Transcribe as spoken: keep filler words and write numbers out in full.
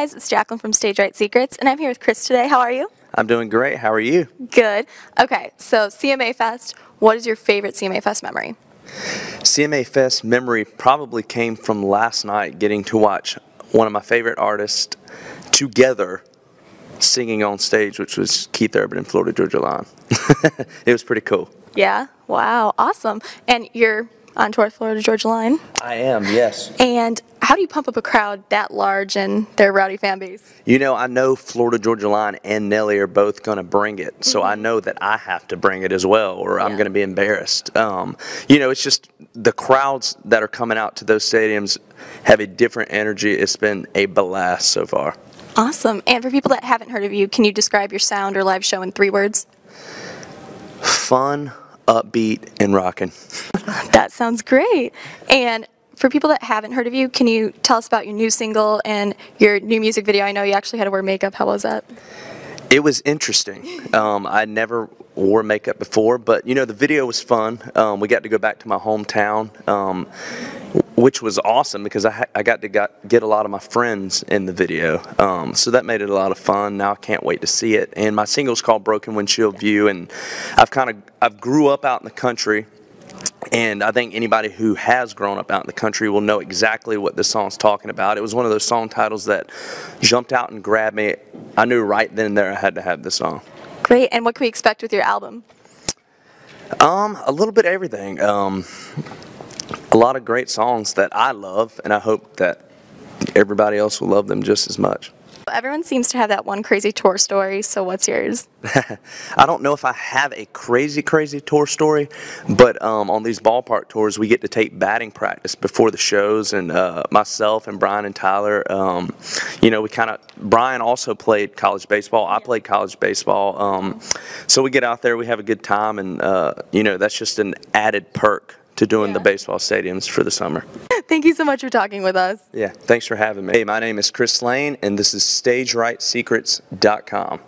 guys, it's Jacqueline from Stage Right Secrets, and I'm here with Chris today. How are you? I'm doing great. How are you? Good. Okay, so C M A Fest, what is your favorite C M A Fest memory? C M A Fest memory probably came from last night getting to watch one of my favorite artists together singing on stage, which was Keith Urban and Florida Georgia Line. It was pretty cool. Yeah? Wow, awesome. And you're on tour with Florida Georgia Line? I am, yes. And how do you pump up a crowd that large and their rowdy fan base? You know, I know Florida Georgia Line and Nelly are both going to bring it, so mm-hmm. I know that I have to bring it as well, or yeah. I'm going to be embarrassed. Um, you know, it's just the crowds that are coming out to those stadiums have a different energy. It's been a blast so far. Awesome. And for people that haven't heard of you, can you describe your sound or live show in three words? Fun, upbeat, and rocking. That sounds great. And for people that haven't heard of you, can you tell us about your new single and your new music video? I know you actually had to wear makeup. How was that? It was interesting. Um, I never wore makeup before, but you know, the video was fun. Um, we got to go back to my hometown, um, which was awesome because I, ha I got to got get a lot of my friends in the video. Um, so that made it a lot of fun. Now I can't wait to see it. And my single's called Broken Windshield View, and I've kind of I've grew up out in the country. And I think anybody who has grown up out in the country will know exactly what this song's talking about. It was one of those song titles that jumped out and grabbed me. I knew right then and there I had to have this song. Great. And what can we expect with your album? Um, a little bit of everything. Um, a lot of great songs that I love, and I hope that everybody else will love them just as much. Everyone seems to have that one crazy tour story, so what's yours? I don't know if I have a crazy, crazy tour story, but um, on these ballpark tours, we get to take batting practice before the shows, and uh, myself and Brian and Tyler, um, you know, we kind of, Brian also played college baseball. I played college baseball, um, so we get out there, we have a good time, and, uh, you know, that's just an added perk to doing yeah. the baseball stadiums for the summer. Thank you so much for talking with us. Yeah, thanks for having me. Hey, my name is Chris Lane, and this is stage right secrets dot com.